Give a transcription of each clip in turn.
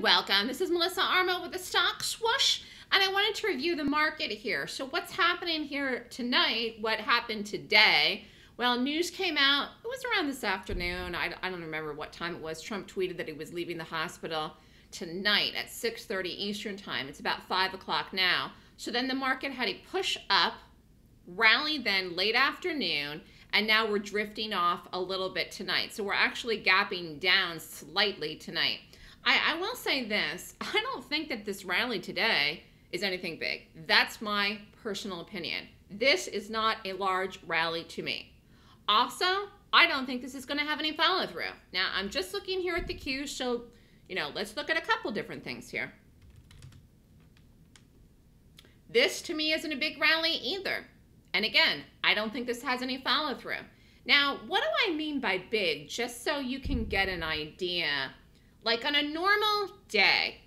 and welcome. This is Melissa Armo with the Stock Swoosh, and I wanted to review the market here. So what's happening here tonight, what happened today? Well, news came out, it was around this afternoon, I don't remember what time it was. Trump tweeted that he was leaving the hospital tonight at 6:30 Eastern time. It's about 5 o'clock now. So then the market had a push up, rally then late afternoon, and now we're drifting off a little bit tonight. So we're actually gapping down slightly tonight. I will say this, I don't think that this rally today is anything big. That's my personal opinion. This is not a large rally to me. Also, I don't think this is going to have any follow through. Now, I'm just looking here at the queue, so, you know, let's look at a couple different things here. This to me isn't a big rally either. And again, I don't think this has any follow through. Now, what do I mean by big? Just so you can get an idea. Like on a normal day,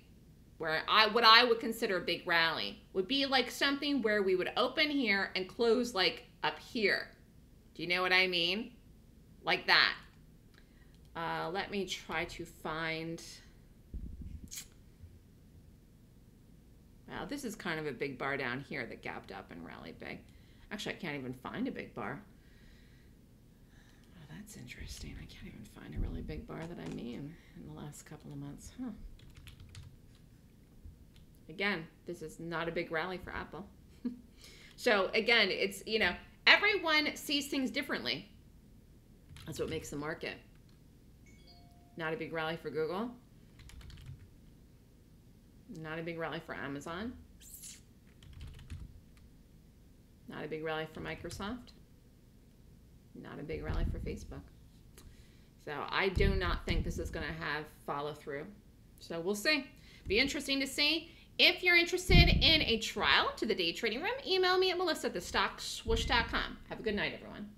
where what I would consider a big rally would be like something where we would open here and close like up here. Do you know what I mean? Like that. Let me try to find. Wow, this is kind of a big bar down here that gapped up and rallied big. Actually, I can't even find a big bar. Oh, that's interesting. I can't even find a really big bar that I mean in the last couple of months. Huh. Again, this is not a big rally for Apple. So again, it's, you know, everyone sees things differently. That's what makes the market. Not a big rally for Google. Not a big rally for Amazon. Not a big rally for Microsoft. Not a big rally for Facebook. So I do not think this is going to have follow through. So we'll see. Be interesting to see. If you're interested in a trial to the day trading room, email me at melissa@thestockswoosh.com. Have a good night, everyone.